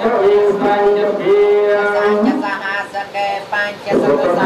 ตวิสัญญเบียสัญญสหัสเกปัญจสุตส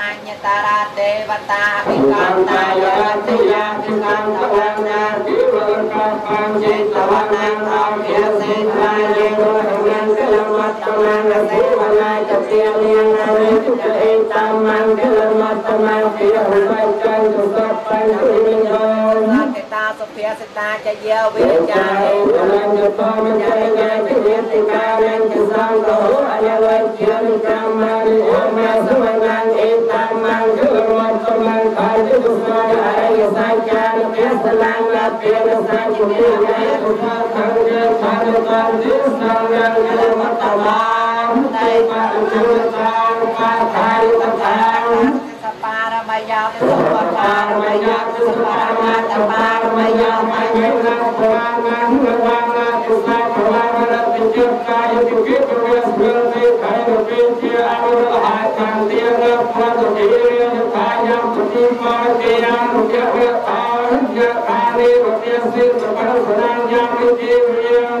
อัญญตาราเทวตาภิกัมตายาติยาภิกัมตะวันนาภิวรกัปปัญจิตวันนังอาเภสิทาเยโรหังนังกัลมัตตมังเสวนาจัตเตียเลียงนาเวตุเอตัมมังกัลมัตตมังเพียหุปัญจันตุกัปปัญจิมิโนตาสุเพียสิตาจะเยวิจาริลังยุปามิจายาจิเวติกาลังจิสังโตอัญวัจยมิกามังอเมสมังนังเอตังมังจุลมังตมังขันตุสัยอริยสัจจานุเปสลังลาเปนสัจจิเนยตุภาคังเจสังตังจิสังยังเยมัตตมังไตปัจจุตังปาทาริตังปารมายาสุปารมายาสุปารมาตปารมายาไมเห็นนาภวานาหุวานาสุภาภวานาติเจกายติเกตเวสเวติไคโรเปเจอนุรหาตังเตียนพระตุเตียนทายาปฏิมาเตียนุเกเวทานยะคานิปเตียสิปะสนังยามิเตเวียน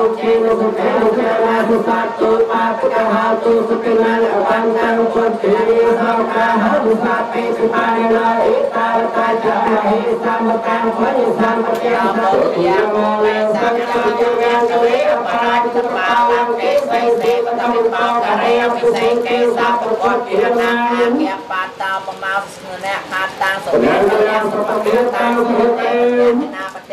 ุเจนสุเกนะจาราสุปัตตุปาติกะหาตุสุเกนะอปังตังปุถเยสาวกาหาดุสาเปสุปาริลาเอตาตาจะเฮสัมกังพนิสัมปเกสัมปุติยโมเลสังกังยงยังกะเลอปราจิตปาลังเกสัยเสปตมิปาวกะเรยปิเสเกสาปกฏเกนังเกปาตาปมาสนุนะคาตังสุเนยังสุปเกตังสุเตนาปเต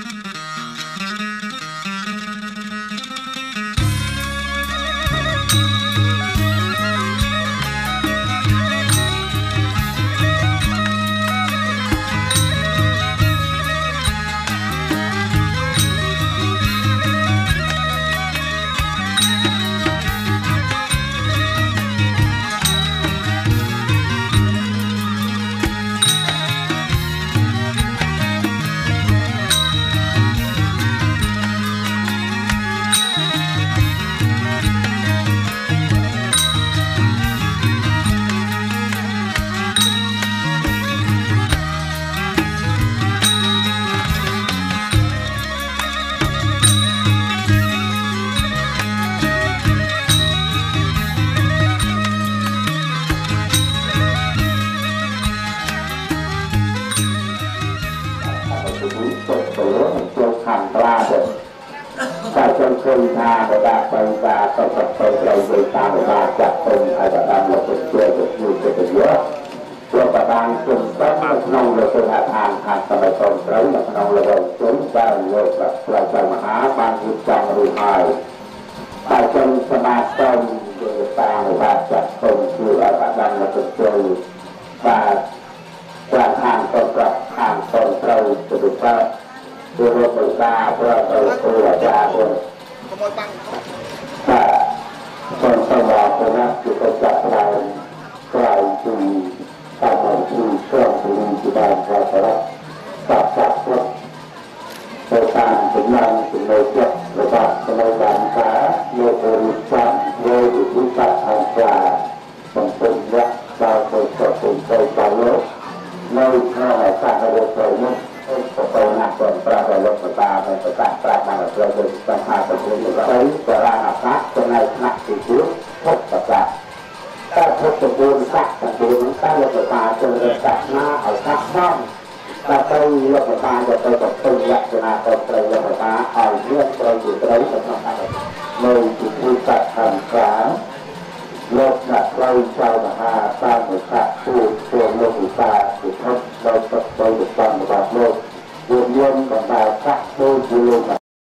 Hãy subscribe cho kênh Ghiền Mì Gõ Để không bỏ lỡ những video hấp dẫn Hãy subscribe cho kênh Ghiền Mì Gõ để không bỏ lỡ những video hấp dẫn.